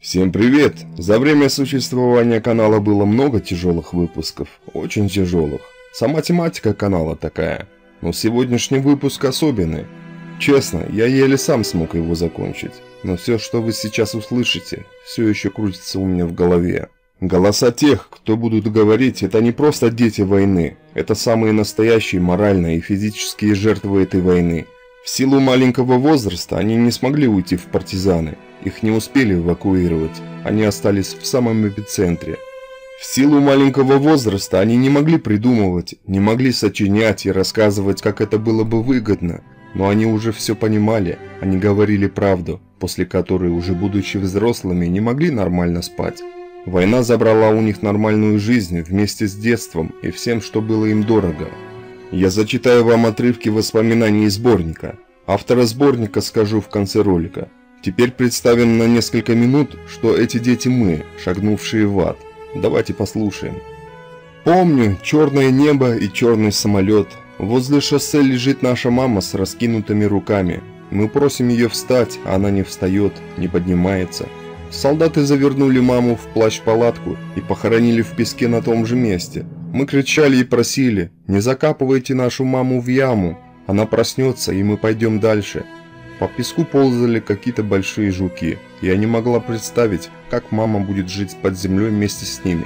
Всем привет! За время существования канала было много тяжелых выпусков, очень тяжелых. Сама тематика канала такая, но сегодняшний выпуск особенный. Честно, я еле сам смог его закончить, но все, что вы сейчас услышите, все еще крутится у меня в голове. Голоса тех, кто будут говорить, это не просто дети войны, это самые настоящие моральные и физические жертвы этой войны. В силу маленького возраста они не смогли уйти в партизаны. Их не успели эвакуировать, они остались в самом эпицентре. В силу маленького возраста они не могли придумывать, не могли сочинять и рассказывать, как это было бы выгодно. Но они уже все понимали, они говорили правду, после которой, уже будучи взрослыми, не могли нормально спать. Война забрала у них нормальную жизнь вместе с детством и всем, что было им дорого. Я зачитаю вам отрывки воспоминаний из сборника. Автора сборника скажу в конце ролика. Теперь представим на несколько минут, что эти дети мы, шагнувшие в ад. Давайте послушаем. Помню черное небо и черный самолет. Возле шоссе лежит наша мама с раскинутыми руками. Мы просим ее встать, а она не встает, не поднимается. Солдаты завернули маму в плащ-палатку и похоронили в песке на том же месте. Мы кричали и просили: не закапывайте нашу маму в яму, она проснется и мы пойдем дальше. По песку ползали какие-то большие жуки. Я не могла представить, как мама будет жить под землей вместе с ними.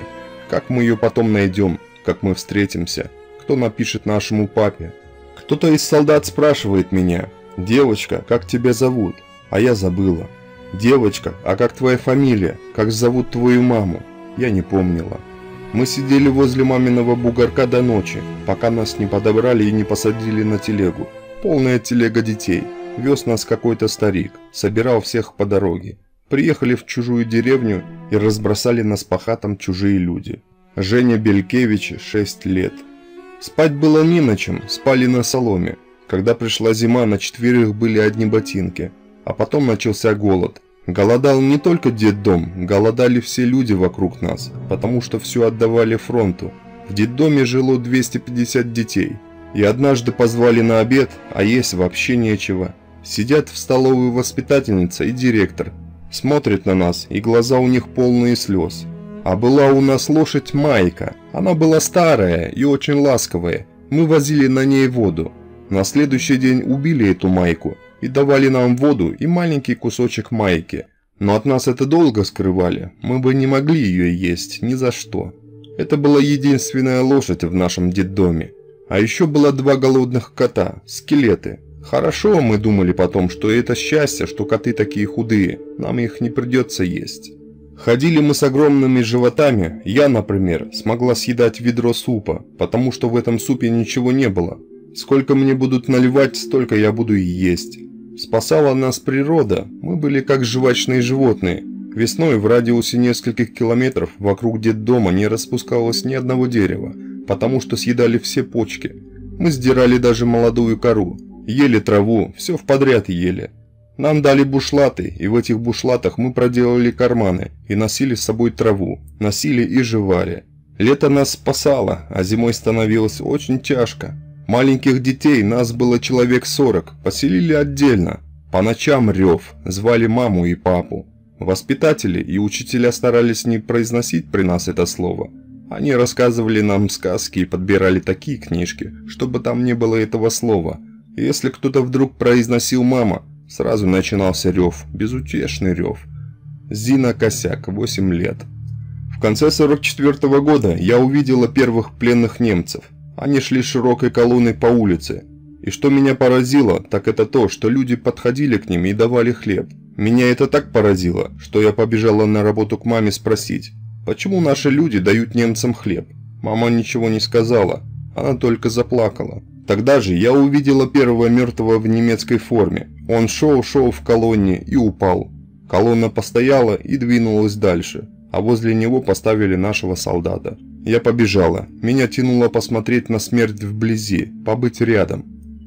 Как мы ее потом найдем, как мы встретимся, кто напишет нашему папе. Кто-то из солдат спрашивает меня: девочка, как тебя зовут? А я забыла. Девочка, а как твоя фамилия? Как зовут твою маму? Я не помнила. Мы сидели возле маминого бугорка до ночи, пока нас не подобрали и не посадили на телегу. Полная телега детей. Вез нас какой-то старик, собирал всех по дороге. Приехали в чужую деревню и разбросали нас по хатам чужие люди. Женя Белькевич, 6 лет. Спать было не на чем, спали на соломе. Когда пришла зима, на четверых были одни ботинки. А потом начался голод. Голодал не только детдом, голодали все люди вокруг нас, потому что все отдавали фронту. В детдоме жило 250 детей. И однажды позвали на обед, а есть вообще нечего. Сидят в столовой воспитательница и директор. Смотрят на нас, и глаза у них полные слез. А была у нас лошадь Майка. Она была старая и очень ласковая. Мы возили на ней воду. На следующий день убили эту Майку и давали нам воду и маленький кусочек Майки. Но от нас это долго скрывали. Мы бы не могли ее есть ни за что. Это была единственная лошадь в нашем детдоме. А еще было 2 голодных кота, скелеты. Хорошо, мы думали потом, что это счастье, что коты такие худые, нам их не придется есть. Ходили мы с огромными животами, я, например, смогла съедать ведро супа, потому что в этом супе ничего не было. Сколько мне будут наливать, столько я буду и есть. Спасала нас природа, мы были как жвачные животные. Весной в радиусе нескольких километров вокруг детдома не распускалось ни одного дерева, потому что съедали все почки. Мы сдирали даже молодую кору, ели траву, все вподряд ели. Нам дали бушлаты, и в этих бушлатах мы проделали карманы и носили с собой траву, носили и жевали. Лето нас спасало, а зимой становилось очень тяжко. Маленьких детей, нас было человек 40, поселили отдельно. По ночам рев, звали маму и папу. Воспитатели и учителя старались не произносить при нас это слово. Они рассказывали нам сказки и подбирали такие книжки, чтобы там не было этого слова. Если кто-то вдруг произносил «мама», сразу начинался рев, безутешный рев. Зина Косяк, 8 лет. В конце 44-го года я увидела первых пленных немцев. Они шли широкой колонной по улице. И что меня поразило, так это то, что люди подходили к ним и давали хлеб. Меня это так поразило, что я побежала на работу к маме спросить: почему наши люди дают немцам хлеб? Мама ничего не сказала, она только заплакала. Тогда же я увидела первого мертвого в немецкой форме. Он шел в колонне и упал. Колонна постояла и двинулась дальше, а возле него поставили нашего солдата. Я побежала, меня тянуло посмотреть на смерть вблизи, побыть рядом.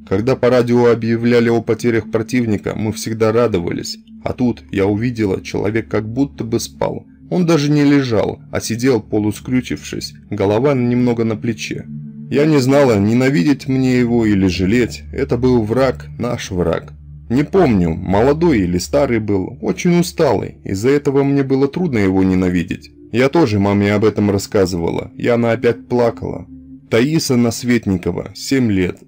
Когда по радио объявляли о потерях противника, мы всегда радовались, а тут я увидела, человек как будто бы спал. Он даже не лежал, а сидел полускрючившись, голова немного на плече. Я не знала, ненавидеть мне его или жалеть, это был враг, наш враг. Не помню, молодой или старый был, очень усталый, из-за этого мне было трудно его ненавидеть. Я тоже маме об этом рассказывала, и она опять плакала. Таиса Насветникова, 7 лет.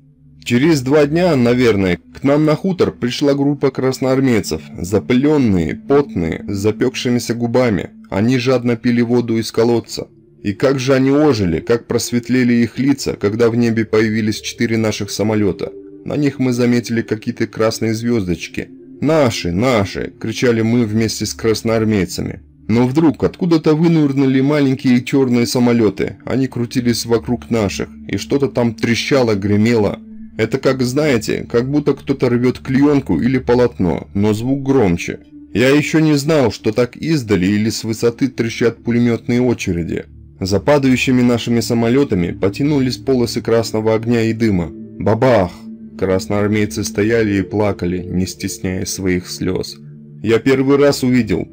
Через 2 дня, наверное, к нам на хутор пришла группа красноармейцев, запыленные, потные, с запекшимися губами. Они жадно пили воду из колодца. И как же они ожили, как просветлели их лица, когда в небе появились 4 наших самолета. На них мы заметили какие-то красные звездочки. «Наши, наши!» – кричали мы вместе с красноармейцами. Но вдруг откуда-то вынырнули маленькие черные самолеты. Они крутились вокруг наших, и что-то там трещало, гремело. Это как, знаете, как будто кто-то рвет клеенку или полотно, но звук громче. Я еще не знал, что так издали или с высоты трещат пулеметные очереди. За падающими нашими самолетами потянулись полосы красного огня и дыма. Бабах! Красноармейцы стояли и плакали, не стесняя своих слез. Я первый раз увидел,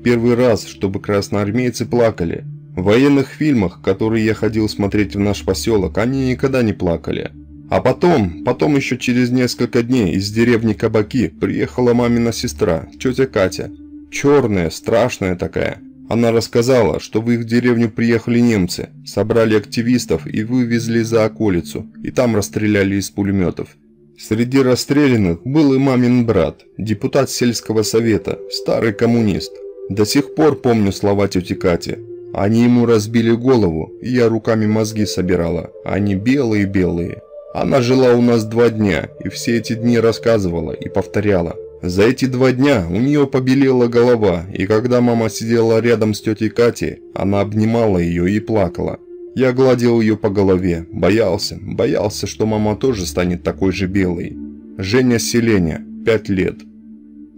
чтобы красноармейцы плакали. В военных фильмах, которые я ходил смотреть в наш поселок, они никогда не плакали. А потом еще через несколько дней из деревни Кабаки приехала мамина сестра, тетя Катя. Черная, страшная такая. Она рассказала, что в их деревню приехали немцы, собрали активистов и вывезли за околицу, и там расстреляли из пулеметов. Среди расстрелянных был и мамин брат, депутат сельского совета, старый коммунист. До сих пор помню слова тети Кати. Они ему разбили голову, и я руками мозги собирала, они белые-белые. Она жила у нас 2 дня, и все эти дни рассказывала и повторяла. За эти 2 дня у нее побелела голова, и когда мама сидела рядом с тетей Катей, она обнимала ее и плакала. Я гладил ее по голове, боялся, что мама тоже станет такой же белой. Женя Селеня, 5 лет.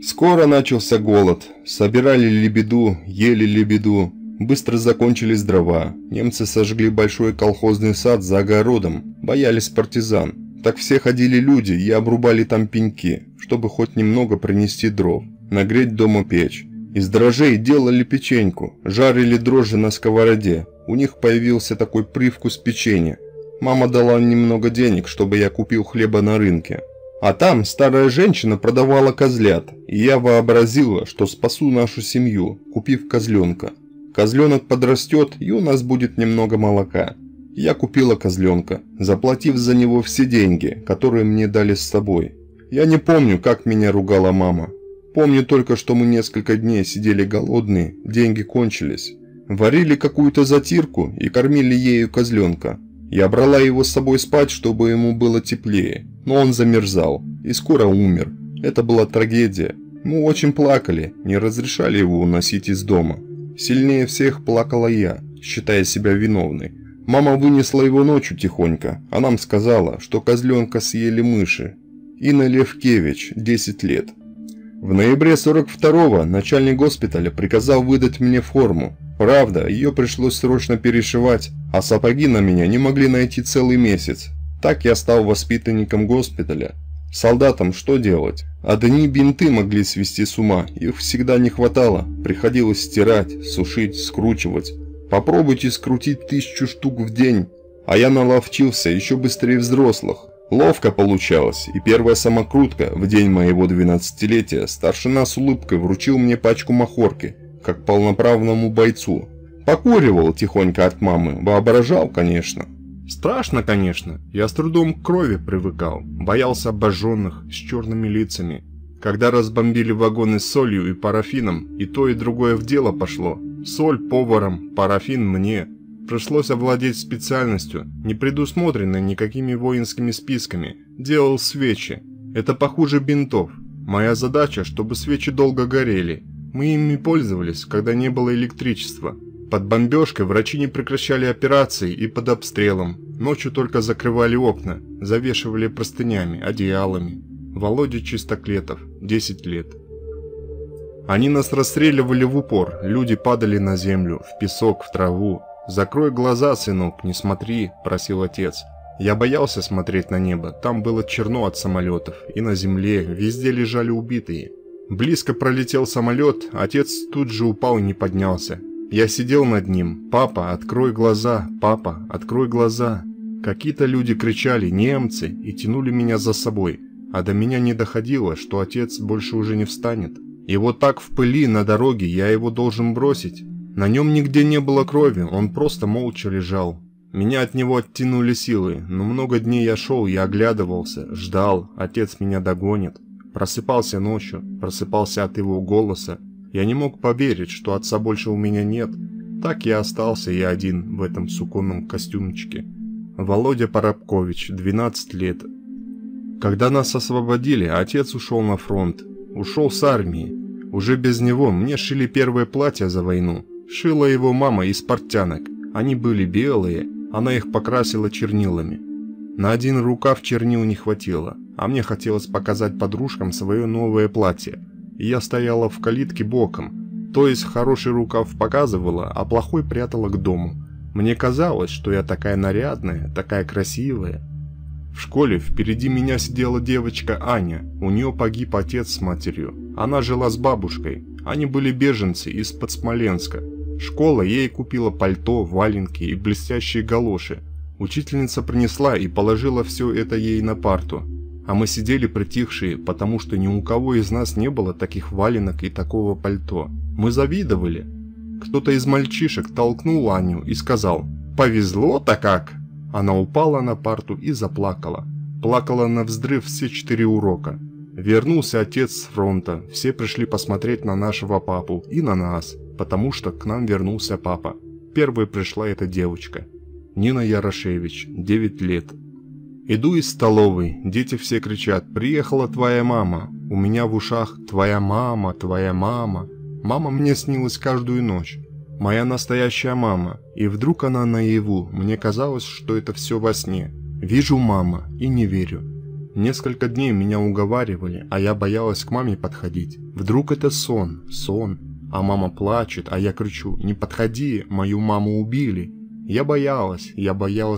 Скоро начался голод. Собирали лебеду, ели лебеду. Быстро закончились дрова. Немцы сожгли большой колхозный сад за огородом, боялись партизан. Так все ходили люди и обрубали там пеньки, чтобы хоть немного принести дров, нагреть дома печь. Из дрожжей делали печеньку, жарили дрожжи на сковороде. У них появился такой привкус печенья. Мама дала немного денег, чтобы я купил хлеба на рынке. А там старая женщина продавала козлят, и я вообразила, что спасу нашу семью, купив козленка. Козленок подрастет, и у нас будет немного молока. Я купила козленка, заплатив за него все деньги, которые мне дали с собой. Я не помню, как меня ругала мама. Помню только, что мы несколько дней сидели голодные, деньги кончились. Варили какую-то затирку и кормили ею козленка. Я брала его с собой спать, чтобы ему было теплее, но он замерзал и скоро умер. Это была трагедия. Мы очень плакали, не разрешали его уносить из дома. Сильнее всех плакала я, считая себя виновной. Мама вынесла его ночью тихонько, а нам сказала, что козленка съели мыши. Инна Левкевич, 10 лет. В ноябре 42-го начальник госпиталя приказал выдать мне форму. Правда, ее пришлось срочно перешивать, а сапоги на меня не могли найти целый месяц. Так я стал воспитанником госпиталя. Солдатам что делать? Одни бинты могли свести с ума, их всегда не хватало. Приходилось стирать, сушить, скручивать. Попробуйте скрутить 1000 штук в день. А я наловчился еще быстрее взрослых. Ловко получалось, и первая самокрутка в день моего 12-летия старшина с улыбкой вручил мне пачку махорки, как полноправному бойцу. Покуривал тихонько от мамы, воображал, конечно. Страшно, конечно, я с трудом к крови привыкал, боялся обожженных с черными лицами. Когда разбомбили вагоны с солью и парафином, и то и другое в дело пошло. Соль поваром, парафин мне. Пришлось овладеть специальностью, не предусмотренной никакими воинскими списками. Делал свечи. Это похуже бинтов. Моя задача, чтобы свечи долго горели. Мы ими пользовались, когда не было электричества. Под бомбежкой врачи не прекращали операции и под обстрелом. Ночью только закрывали окна, завешивали простынями, одеялами. Володя Чистоклетов, 10 лет. Они нас расстреливали в упор, люди падали на землю, в песок, в траву. «Закрой глаза, сынок, не смотри», – просил отец. Я боялся смотреть на небо, там было черно от самолетов, и на земле, везде лежали убитые. Близко пролетел самолет, отец тут же упал и не поднялся. Я сидел над ним: «Папа, открой глаза, папа, открой глаза». Какие-то люди кричали: «Немцы!» и тянули меня за собой. а до меня не доходило, что отец больше уже не встанет. И вот так в пыли на дороге я его должен бросить. На нем нигде не было крови, он просто молча лежал. Меня от него оттянули силы, но много дней я шел и оглядывался, ждал, отец меня догонит. Просыпался ночью, просыпался от его голоса. Я не мог поверить, что отца больше у меня нет. Так я остался и один в этом суконном костюмчике. Володя Парабкович, 12 лет. Когда нас освободили, отец ушел на фронт. Ушел с армии. Уже без него мне шили первое платье за войну. Шила его мама из портянок. Они были белые, она их покрасила чернилами. На один рукав чернил не хватило, а мне хотелось показать подружкам свое новое платье. И я стояла в калитке боком, то есть хороший рукав показывала, а плохой прятала к дому. Мне казалось, что я такая нарядная, такая красивая. В школе впереди меня сидела девочка Аня, у нее погиб отец с матерью. Она жила с бабушкой, они были беженцы из-под Смоленска. Школа ей купила пальто, валенки и блестящие галоши. Учительница принесла и положила все это ей на парту. А мы сидели притихшие, потому что ни у кого из нас не было таких валенок и такого пальто. Мы завидовали. Кто-то из мальчишек толкнул Аню и сказал: «Повезло-то как!» Она упала на парту и заплакала. Плакала навздрыв все 4 урока. Вернулся отец с фронта, все пришли посмотреть на нашего папу и на нас, потому что к нам вернулся папа. Первой пришла эта девочка. Нина Ярошевич, 9 лет. Иду из столовой, дети все кричат: «Приехала твоя мама!» У меня в ушах: «Твоя мама, твоя мама!» Мама мне снилась каждую ночь. Моя настоящая мама. И вдруг она наяву, мне казалось, что это все во сне. Вижу мама и не верю. Несколько дней меня уговаривали, а я боялась к маме подходить. Вдруг это сон, сон. А мама плачет, а я кричу: «Не подходи, мою маму убили». Я боялась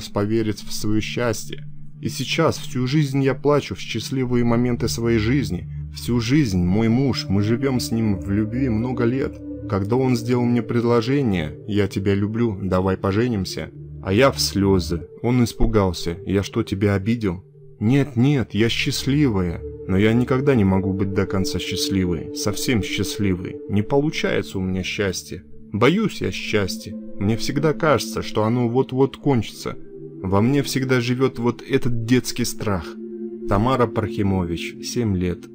поверить в свое счастье. И сейчас всю жизнь я плачу в счастливые моменты своей жизни. Всю жизнь мой муж, мы живем с ним в любви много лет. Когда он сделал мне предложение: «Я тебя люблю, давай поженимся», а я в слезы. Он испугался: «Я что, тебя обидел?» «Нет, нет, я счастливая». Но я никогда не могу быть до конца счастливой, совсем счастливой. Не получается у меня счастье. Боюсь я счастья. Мне всегда кажется, что оно вот-вот кончится. Во мне всегда живет вот этот детский страх. Тамара Пархимович, 7 лет.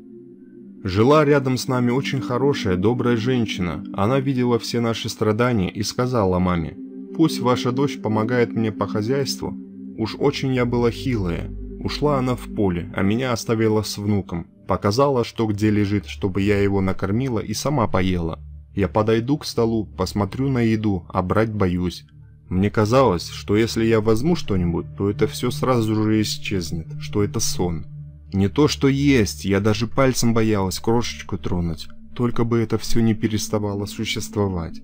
Жила рядом с нами очень хорошая, добрая женщина. Она видела все наши страдания и сказала маме: «Пусть ваша дочь помогает мне по хозяйству. Уж очень я была хилая». Ушла она в поле, а меня оставила с внуком. Показала, что где лежит, чтобы я его накормила и сама поела. Я подойду к столу, посмотрю на еду, а брать боюсь. Мне казалось, что если я возьму что-нибудь, то это все сразу же исчезнет, что это сон. Не то что есть, я даже пальцем боялась крошечку тронуть, только бы это все не переставало существовать.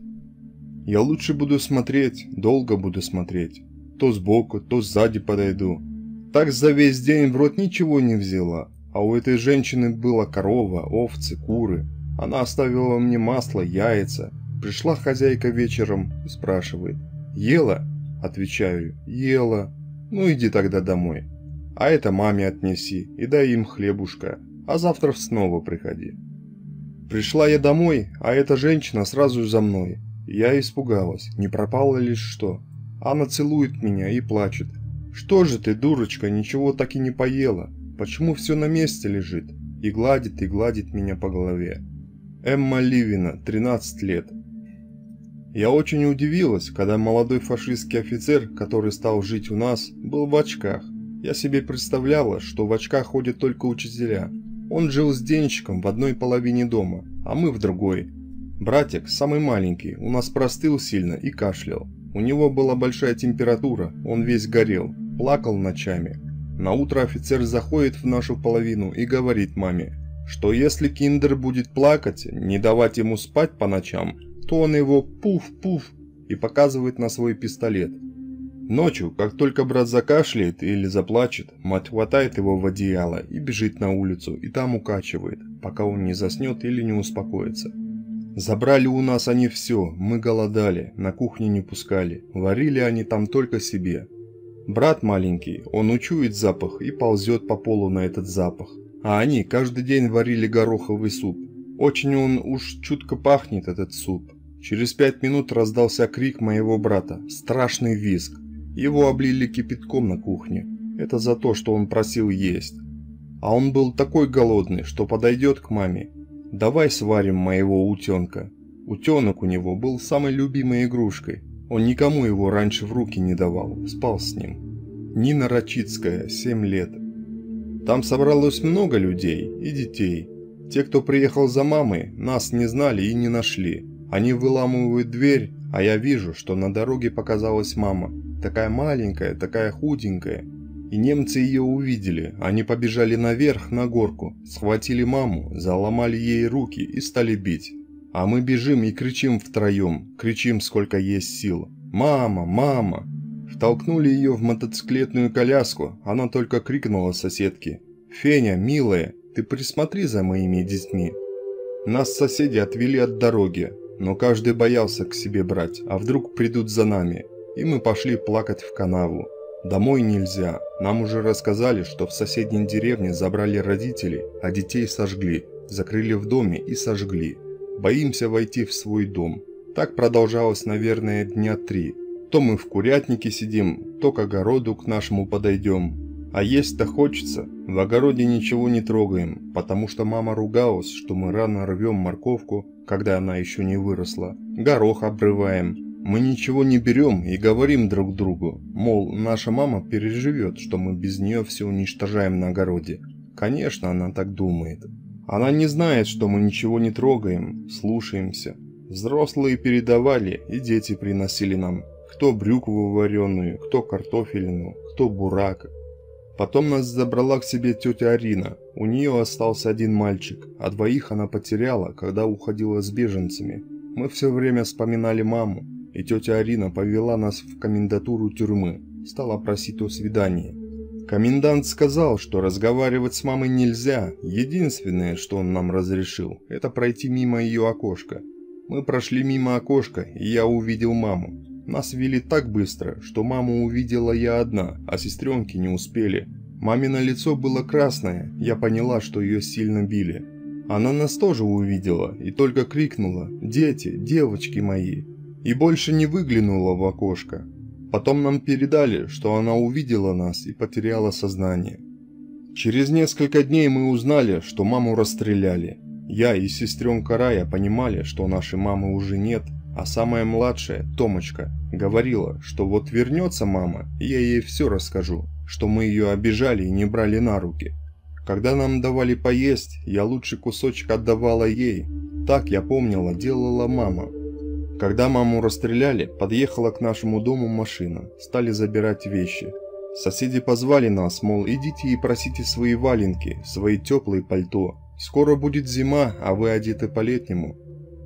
Я лучше буду смотреть, долго буду смотреть. То сбоку, то сзади подойду. Так за весь день в рот ничего не взяла, а у этой женщины была корова, овцы, куры. Она оставила мне масло, яйца. Пришла хозяйка вечером, спрашивает: «Ела?» Отвечаю: «Ела». «Ну иди тогда домой. А это маме отнеси и дай им хлебушка, а завтра снова приходи». Пришла я домой, а эта женщина сразу за мной. Я испугалась, не пропала ли что. Она целует меня и плачет: «Что же ты, дурочка, ничего так и не поела? Почему все на месте лежит?» И гладит меня по голове. Эмма Ливина, 13 лет. Я очень удивилась, когда молодой фашистский офицер, который стал жить у нас, был в очках. Я себе представляла, что в очках ходят только учителя. Он жил с денщиком в одной половине дома, а мы в другой. Братик, самый маленький, у нас простыл сильно и кашлял. У него была большая температура, он весь горел, плакал ночами. Наутро офицер заходит в нашу половину и говорит маме, что если киндер будет плакать, не давать ему спать по ночам, то он его пуф-пуф и показывает на свой пистолет. Ночью, как только брат закашляет или заплачет, мать хватает его в одеяло и бежит на улицу и там укачивает, пока он не заснет или не успокоится. Забрали у нас они все, мы голодали, на кухне не пускали, варили они там только себе. Брат маленький, он учует запах и ползет по полу на этот запах. А они каждый день варили гороховый суп. Очень он уж чутко пахнет, этот суп. Через 5 минут раздался крик моего брата, страшный визг. Его облили кипятком на кухне. Это за то, что он просил есть. А он был такой голодный, что подойдет к маме. «Давай сварим моего утенка». Утенок у него был самой любимой игрушкой. Он никому его раньше в руки не давал, спал с ним. Нина Рачицкая, 7 лет. Там собралось много людей и детей. Те, кто приехал за мамой, нас не знали и не нашли. Они выламывают дверь, а я вижу, что на дороге показалась мама. Такая маленькая, такая худенькая. И немцы ее увидели. Они побежали наверх, на горку, схватили маму, заломали ей руки и стали бить. А мы бежим и кричим втроем, кричим сколько есть сил. «Мама! Мама!» Втолкнули ее в мотоциклетную коляску, она только крикнула соседке: «Феня, милая, ты присмотри за моими детьми». Нас соседи отвели от дороги. Но каждый боялся к себе брать, а вдруг придут за нами, и мы пошли плакать в канаву. Домой нельзя, нам уже рассказали, что в соседней деревне забрали родителей, а детей сожгли, закрыли в доме и сожгли. Боимся войти в свой дом. Так продолжалось, наверное, дня 3. То мы в курятнике сидим, то к огороду к нашему подойдем. А есть-то хочется, в огороде ничего не трогаем, потому что мама ругалась, что мы рано рвем морковку, когда она еще не выросла, горох обрываем. Мы ничего не берем и говорим друг другу, мол, наша мама переживет, что мы без нее все уничтожаем на огороде. Конечно, она так думает. Она не знает, что мы ничего не трогаем, слушаемся. Взрослые передавали, и дети приносили нам. Кто брюкву вареную, кто картофельную, кто бурак. Потом нас забрала к себе тетя Арина. У нее остался один мальчик, а двоих она потеряла, когда уходила с беженцами. Мы все время вспоминали маму, и тетя Арина повела нас в комендатуру тюрьмы, стала просить о свидании. Комендант сказал, что разговаривать с мамой нельзя, единственное, что он нам разрешил, это пройти мимо ее окошка. Мы прошли мимо окошка, и я увидел маму. Нас вели так быстро, что маму увидела я одна, а сестренки не успели. Мамино лицо было красное, я поняла, что ее сильно били. Она нас тоже увидела и только крикнула: «Дети, девочки мои!» и больше не выглянула в окошко. Потом нам передали, что она увидела нас и потеряла сознание. Через несколько дней мы узнали, что маму расстреляли. Я и сестренка Рая понимали, что нашей мамы уже нет. А самая младшая, Томочка, говорила, что вот вернется мама, и я ей все расскажу, что мы ее обижали и не брали на руки. Когда нам давали поесть, я лучший кусочек отдавала ей. Так, я помнила, делала мама. Когда маму расстреляли, подъехала к нашему дому машина, стали забирать вещи. Соседи позвали нас, мол, идите и просите свои валенки, свои теплые пальто. Скоро будет зима, а вы одеты по-летнему.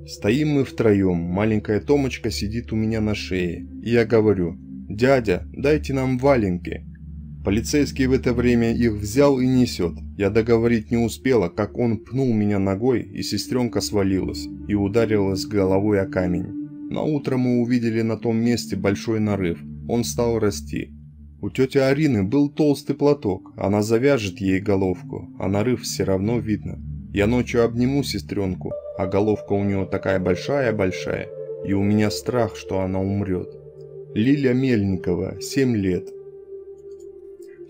Стоим мы втроем, маленькая Томочка сидит у меня на шее, и я говорю: «Дядя, дайте нам валенки». Полицейский в это время их взял и несет. Я договорить не успела, как он пнул меня ногой, и сестренка свалилась и ударилась головой о камень. Наутро мы увидели на том месте большой нарыв, он стал расти. У тети Арины был толстый платок, она завяжет ей головку, а нарыв все равно видно. Я ночью обниму сестренку, а головка у нее такая большая-большая, и у меня страх, что она умрет. Лиля Мельникова, 7 лет.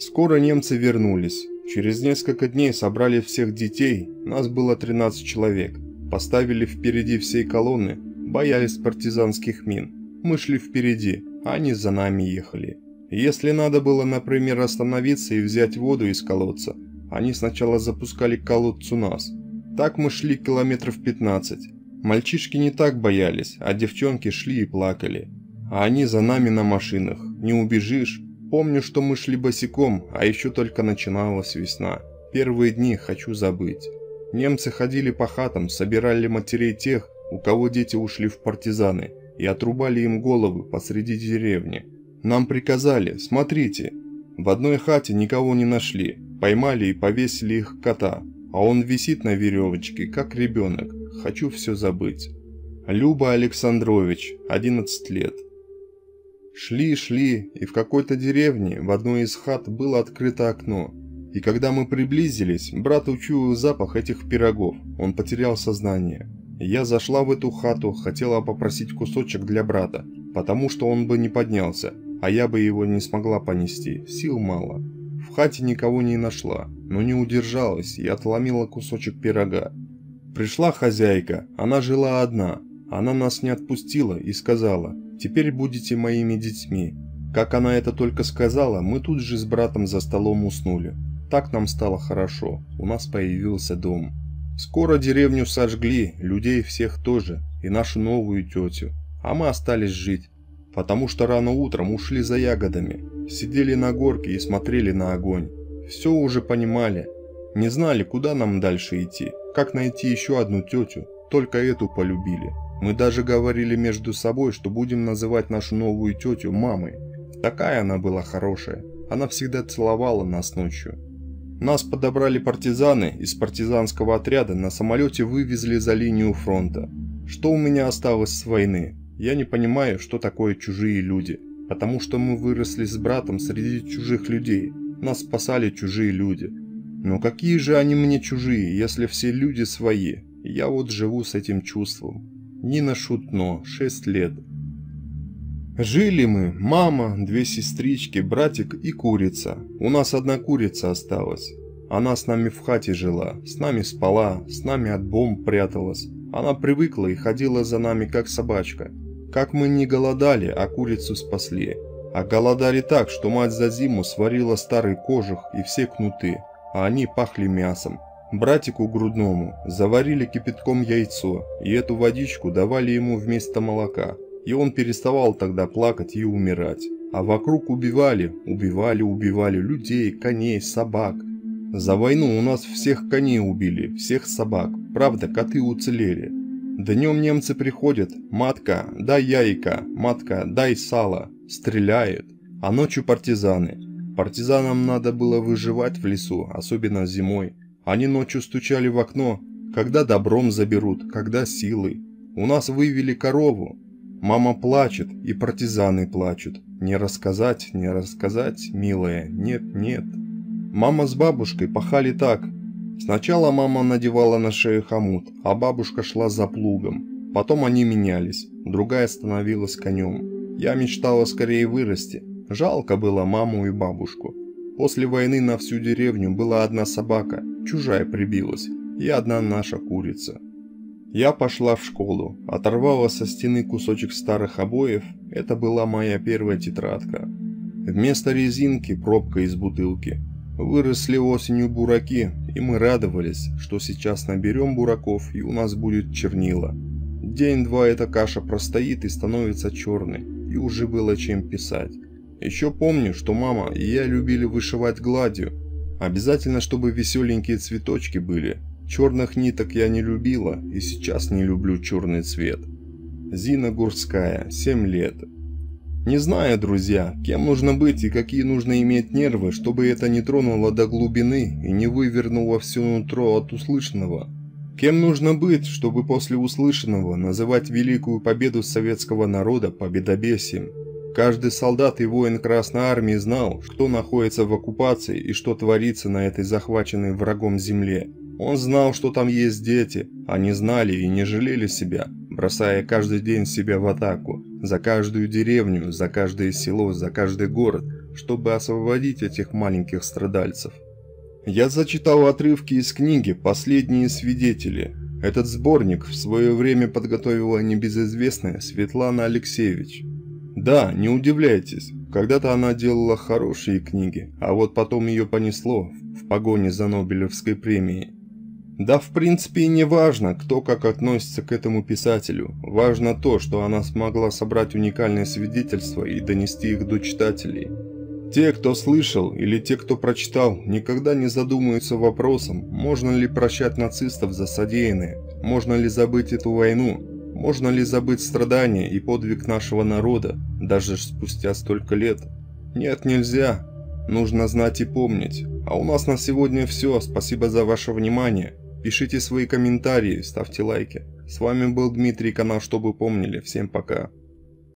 Скоро немцы вернулись. Через несколько дней собрали всех детей, нас было 13 человек. Поставили впереди всей колонны, боялись партизанских мин. Мы шли впереди, а они за нами ехали. Если надо было, например, остановиться и взять воду из колодца, они сначала запускали к колодцу нас. Так мы шли километров 15. Мальчишки не так боялись, а девчонки шли и плакали. А они за нами на машинах. Не убежишь. Помню, что мы шли босиком, а еще только начиналась весна. Первые дни хочу забыть. Немцы ходили по хатам, собирали матерей тех, у кого дети ушли в партизаны, и отрубали им головы посреди деревни. Нам приказали: «Смотрите». В одной хате никого не нашли. Поймали и повесили их кота. А он висит на веревочке, как ребенок. Хочу все забыть. Люба Александрович, 11 лет. Шли, шли, и в какой-то деревне в одной из хат было открыто окно. И когда мы приблизились, брат учуял запах этих пирогов, он потерял сознание. Я зашла в эту хату, хотела попросить кусочек для брата, потому что он бы не поднялся, а я бы его не смогла понести, сил мало. В хате никого не нашла, но не удержалась и отломила кусочек пирога. Пришла хозяйка, она жила одна, она нас не отпустила и сказала: «Теперь будете моими детьми». Как она это только сказала, мы тут же с братом за столом уснули. Так нам стало хорошо, у нас появился дом. Скоро деревню сожгли, людей всех тоже, и нашу новую тетю. А мы остались жить, потому что рано утром ушли за ягодами, сидели на горке и смотрели на огонь. Все уже понимали, не знали, куда нам дальше идти, как найти еще одну тетю, только эту полюбили. Мы даже говорили между собой, что будем называть нашу новую тетю мамой. Такая она была хорошая, она всегда целовала нас ночью. Нас подобрали партизаны из партизанского отряда, на самолете вывезли за линию фронта. Что у меня осталось с войны? Я не понимаю, что такое чужие люди, потому что мы выросли с братом среди чужих людей, нас спасали чужие люди. Но какие же они мне чужие, если все люди свои? Я вот живу с этим чувством. Нина Шутно, 6 лет. Жили мы, мама, две сестрички, братик и курица. У нас одна курица осталась. Она с нами в хате жила, с нами спала, с нами от бомб пряталась. Она привыкла и ходила за нами, как собачка. Как мы не голодали, а курицу спасли. А голодали так, что мать за зиму сварила старый кожух и все кнуты, а они пахли мясом. Братику грудному заварили кипятком яйцо, и эту водичку давали ему вместо молока. И он переставал тогда плакать и умирать. А вокруг убивали людей, коней, собак. За войну у нас всех коней убили, всех собак. Правда, коты уцелели. Днем немцы приходят: «Матка, дай яйка, матка, дай сало», стреляют. А ночью партизаны. Партизанам надо было выживать в лесу, особенно зимой. Они ночью стучали в окно, когда добром заберут, когда силой. У нас вывели корову. Мама плачет, и партизаны плачут. Не рассказать, не рассказать, милая, нет, нет. Мама с бабушкой пахали так. Сначала мама надевала на шею хомут, а бабушка шла за плугом. Потом они менялись, другая становилась конем. Я мечтала скорее вырасти. Жалко было маму и бабушку. После войны на всю деревню была одна собака, чужая прибилась, и одна наша курица. Я пошла в школу, оторвала со стены кусочек старых обоев, это была моя первая тетрадка. Вместо резинки пробка из бутылки. Выросли осенью бураки, и мы радовались, что сейчас наберем бураков и у нас будет чернила. День-два эта каша простоит и становится черной, и уже было чем писать. Еще помню, что мама и я любили вышивать гладью, обязательно чтобы веселенькие цветочки были. Черных ниток я не любила и сейчас не люблю черный цвет. Зина Гурская, 7 лет. Не знаю, друзья, кем нужно быть и какие нужно иметь нервы, чтобы это не тронуло до глубины и не вывернуло все нутро от услышанного. Кем нужно быть, чтобы после услышанного называть великую победу советского народа победобесием. Каждый солдат и воин Красной Армии знал, кто находится в оккупации и что творится на этой захваченной врагом земле. Он знал, что там есть дети, они знали и не жалели себя, бросая каждый день себя в атаку, за каждую деревню, за каждое село, за каждый город, чтобы освободить этих маленьких страдальцев. Я зачитал отрывки из книги «Последние свидетели». Этот сборник в свое время подготовила небезызвестная Светлана Алексеевич. Да, не удивляйтесь, когда-то она делала хорошие книги, а вот потом ее понесло в погоне за Нобелевской премией. Да, в принципе, и не важно, кто как относится к этому писателю. Важно то, что она смогла собрать уникальные свидетельства и донести их до читателей. Те, кто слышал или те, кто прочитал, никогда не задумаются вопросом, можно ли прощать нацистов за содеянное, можно ли забыть эту войну, можно ли забыть страдания и подвиг нашего народа, даже спустя столько лет. Нет, нельзя. Нужно знать и помнить. А у нас на сегодня все. Спасибо за ваше внимание. Пишите свои комментарии, ставьте лайки. С вами был Дмитрий, канал «Чтобы помнили». Всем пока.